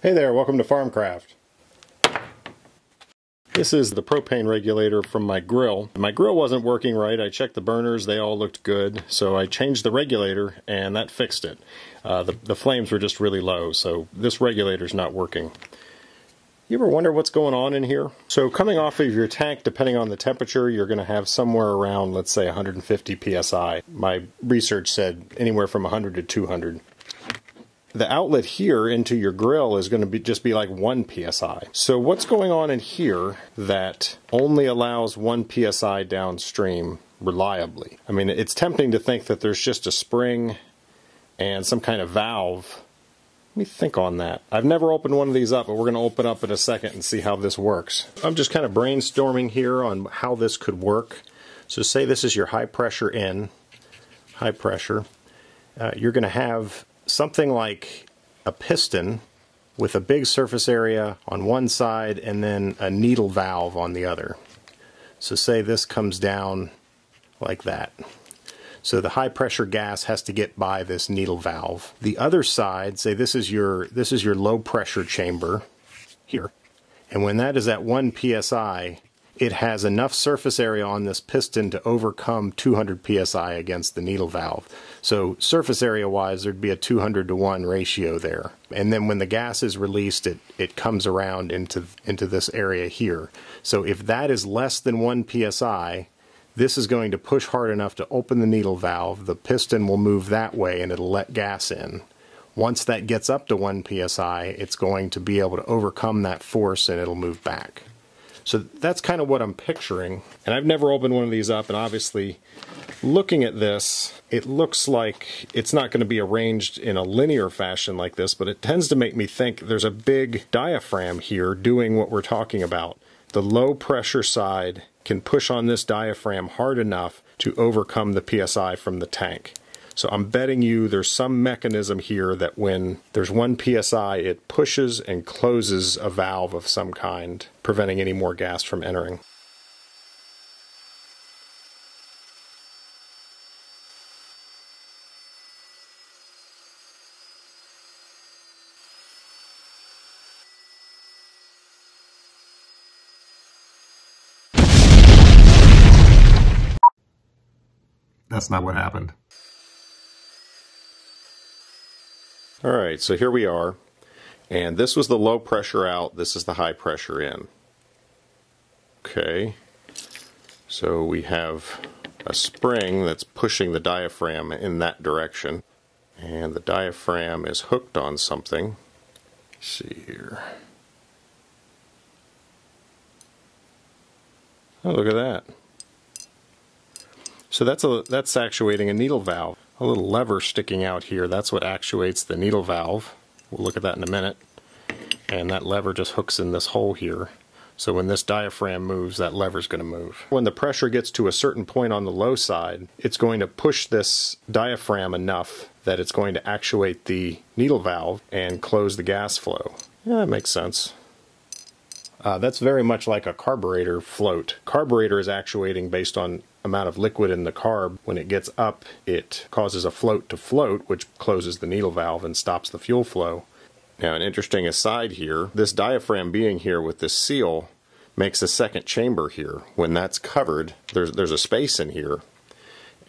Hey there, welcome to FarmCraft. This is the propane regulator from my grill. My grill wasn't working right. I checked the burners, they all looked good, so I changed the regulator and that fixed it. The flames were just really low, so this regulator's not working. You ever wonder what's going on in here? So coming off of your tank, depending on the temperature, you're going to have somewhere around, let's say, 150 psi. My research said anywhere from 100 to 200. The outlet here into your grill is going to just be like 1 psi. So what's going on in here that only allows 1 psi downstream reliably? I mean, it's tempting to think that there's just a spring and some kind of valve. Let me think on that. I've never opened one of these up, but we're going to open up in a second and see how this works. I'm just kind of brainstorming here on how this could work. So say this is your high pressure in, high pressure. You're going to have something like a piston with a big surface area on one side and then a needle valve on the other. So say this comes down like that. So the high pressure gas has to get by this needle valve. The other side, say this is your low pressure chamber here. And when that is at 1 psi, it has enough surface area on this piston to overcome 200 psi against the needle valve. So surface area wise, there'd be a 200-to-1 ratio there. And then when the gas is released, it comes around into this area here. So if that is less than 1 psi, this is going to push hard enough to open the needle valve. The piston will move that way and it'll let gas in. Once that gets up to 1 psi, it's going to be able to overcome that force and it'll move back. So that's kind of what I'm picturing. And I've never opened one of these up, and obviously looking at this, it looks like it's not going to be arranged in a linear fashion like this, but it tends to make me think there's a big diaphragm here doing what we're talking about. The low pressure side can push on this diaphragm hard enough to overcome the psi from the tank. So I'm betting you there's some mechanism here that when there's 1 psi, it pushes and closes a valve of some kind, preventing any more gas from entering. That's not what happened. All right, so here we are, and this was the low pressure out, this is the high pressure in. Okay, so we have a spring that's pushing the diaphragm in that direction, and the diaphragm is hooked on something. Let's see here. Oh, look at that. So that's actuating a needle valve. A little lever sticking out here, that's what actuates the needle valve. We'll look at that in a minute. And that lever just hooks in this hole here. So when this diaphragm moves, that lever's going to move. When the pressure gets to a certain point on the low side, it's going to push this diaphragm enough that it's going to actuate the needle valve and close the gas flow. Yeah, that makes sense. That's very much like a carburetor float. Carburetor is actuating based on amount of liquid in the carb. When it gets up, it causes a float to float, which closes the needle valve and stops the fuel flow. Now, an interesting aside here, this diaphragm being here with this seal makes a second chamber here. When that's covered, there's a space in here,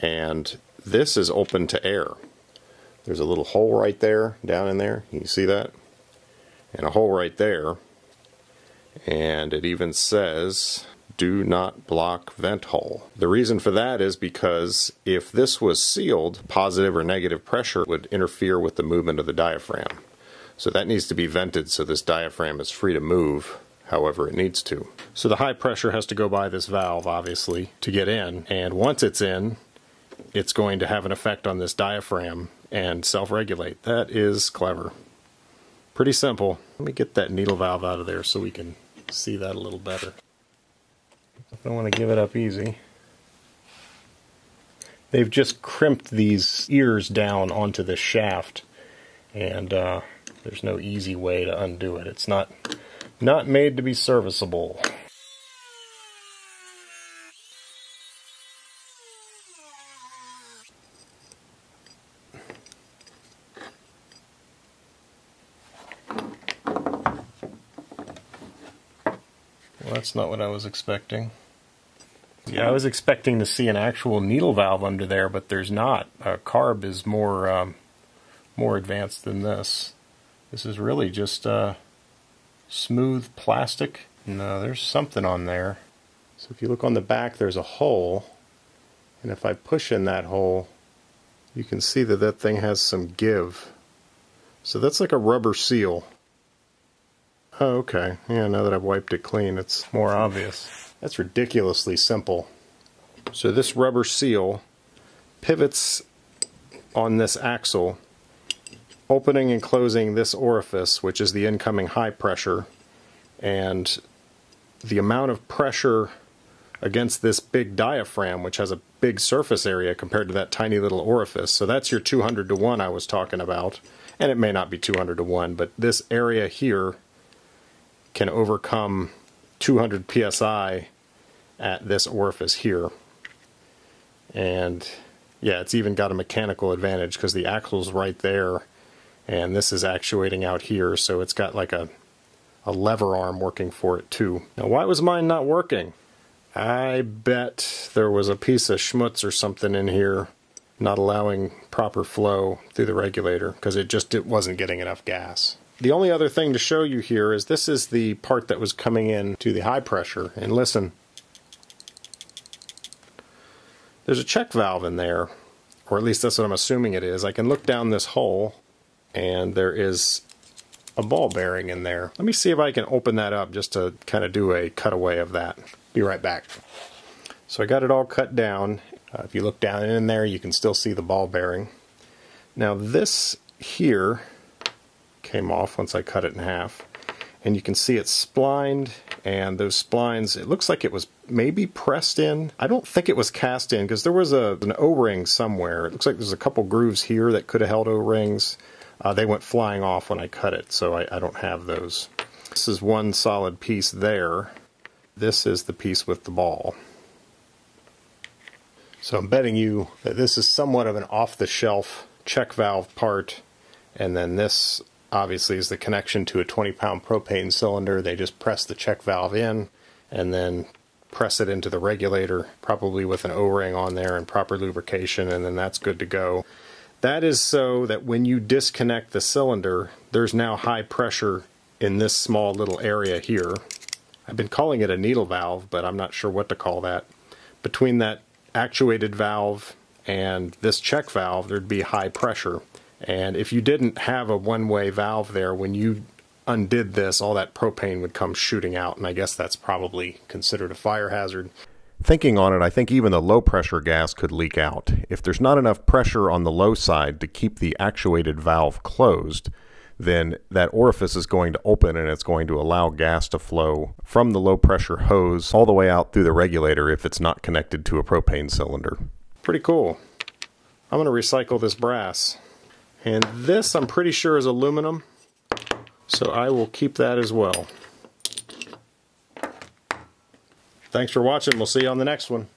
and this is open to air. There's a little hole right there, down in there, you see that? And a hole right there, and it even says, do not block vent hole. The reason for that is because if this was sealed, positive or negative pressure would interfere with the movement of the diaphragm. So that needs to be vented so this diaphragm is free to move however it needs to. So the high pressure has to go by this valve, obviously, to get in. And once it's in, it's going to have an effect on this diaphragm and self-regulate. That is clever. Pretty simple. Let me get that needle valve out of there so we can see that a little better. I don't want to give it up easy. They've just crimped these ears down onto this shaft, and there's no easy way to undo it. It's not made to be serviceable. Well, that's not what I was expecting. Yeah, I was expecting to see an actual needle valve under there, but there's not. Carb is more more advanced than this. This is really just smooth plastic. No, there's something on there. So if you look on the back, there's a hole, and if I push in that hole, you can see that that thing has some give. So that's like a rubber seal. Oh, okay. Yeah, now that I've wiped it clean, it's more obvious. That's ridiculously simple. So this rubber seal pivots on this axle, opening and closing this orifice, which is the incoming high pressure, and the amount of pressure against this big diaphragm, which has a big surface area compared to that tiny little orifice. So that's your 200-to-1 I was talking about, and it may not be 200-to-1, but this area here can overcome 200 psi at this orifice here. And yeah, it's even got a mechanical advantage because the axle's right there and this is actuating out here, so it's got like a lever arm working for it too. Now, why was mine not working? I bet there was a piece of schmutz or something in here not allowing proper flow through the regulator, because it wasn't getting enough gas. The only other thing to show you here is this is the part that was coming in to the high pressure, and listen, there's a check valve in there, or at least that's what I'm assuming it is. I can look down this hole and there is a ball bearing in there. Let me see if I can open that up just to kind of do a cutaway of that. Be right back. So I got it all cut down. If you look down in there, you can still see the ball bearing. Now this here came off once I cut it in half, and you can see it's splined, and those splines, it looks like it was maybe pressed in. I don't think it was cast in, because there was an O-ring somewhere. It looks like there's a couple grooves here that could have held O-rings. They went flying off when I cut it, so I don't have those. This is one solid piece there. This is the piece with the ball. So I'm betting you that this is somewhat of an off-the-shelf check valve part, and then this obviously is the connection to a 20-pound propane cylinder. They just press the check valve in and then press it into the regulator, probably with an O-ring on there and proper lubrication, and then that's good to go. That is so that when you disconnect the cylinder, there's now high pressure in this small little area here. I've been calling it a needle valve, but I'm not sure what to call that. Between that actuated valve and this check valve, there'd be high pressure. And if you didn't have a one-way valve there, when you undid this, all that propane would come shooting out, and I guess that's probably considered a fire hazard. Thinking on it, I think even the low-pressure gas could leak out. If there's not enough pressure on the low side to keep the actuated valve closed, then that orifice is going to open and it's going to allow gas to flow from the low-pressure hose all the way out through the regulator if it's not connected to a propane cylinder. Pretty cool. I'm going to recycle this brass. And this, I'm pretty sure, is aluminum, so I will keep that as well. Thanks for watching. We'll see you on the next one.